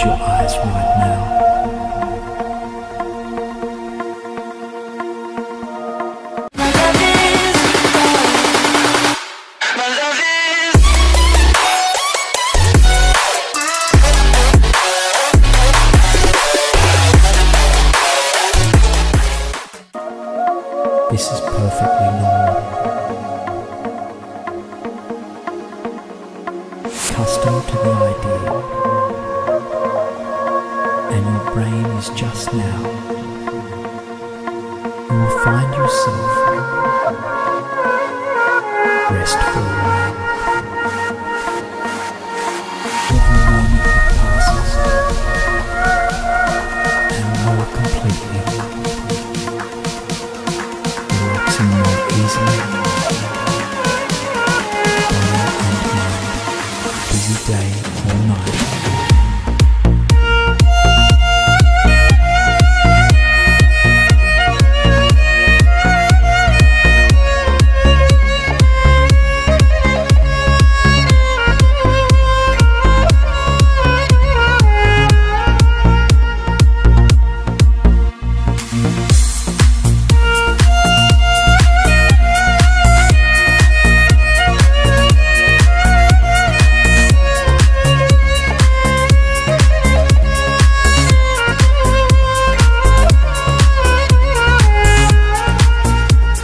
at your eyes right now. This is perfectly normal. Accustomed to the idea. And your brain is just now. You will find yourself rest for a while. Every moment that passes, and more completely. Easily,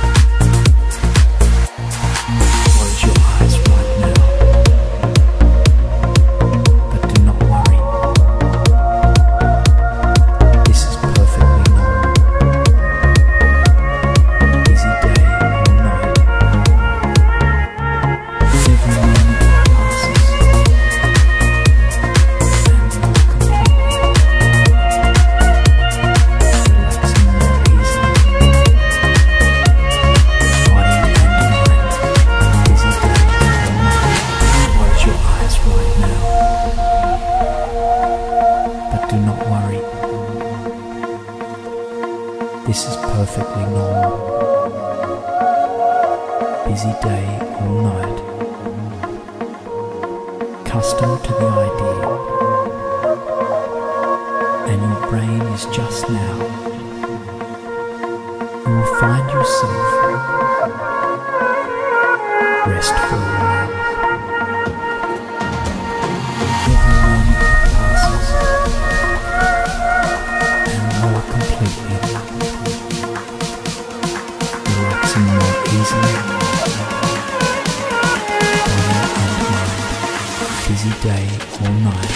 body and mind, busy day or night. Do not worry. This is perfectly normal. Busy day or night. Accustomed to the idea. And your brain is just now. You will find yourself rest for a while. Every moment that passes. Completely relaxing more easily, body and mind, busy day or night.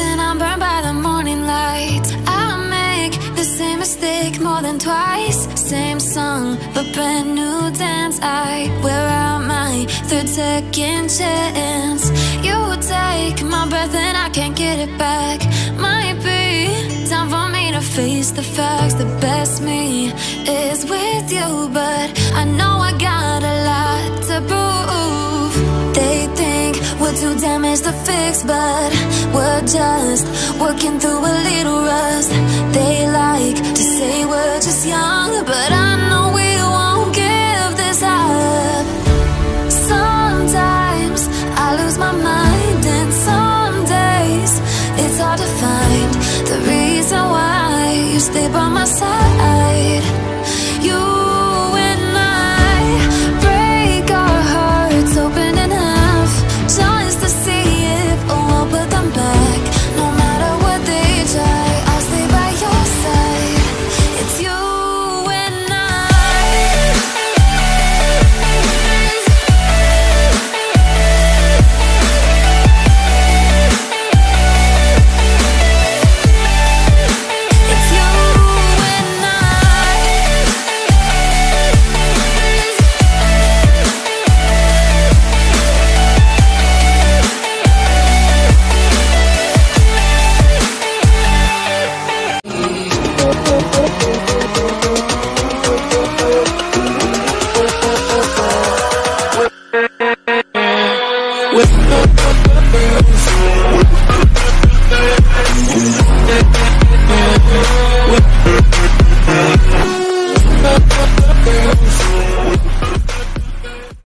And I'm burned by the morning light. I make the same mistake more than twice. Same song, but brand new dance. I wear out my third second chance. You take my breath and I can't get it back. Might be time for me to face the facts. The best me is with you, but I know I got a lot to prove. They think we're too damaged to fix, but we're just working through a little rust. They like to say we're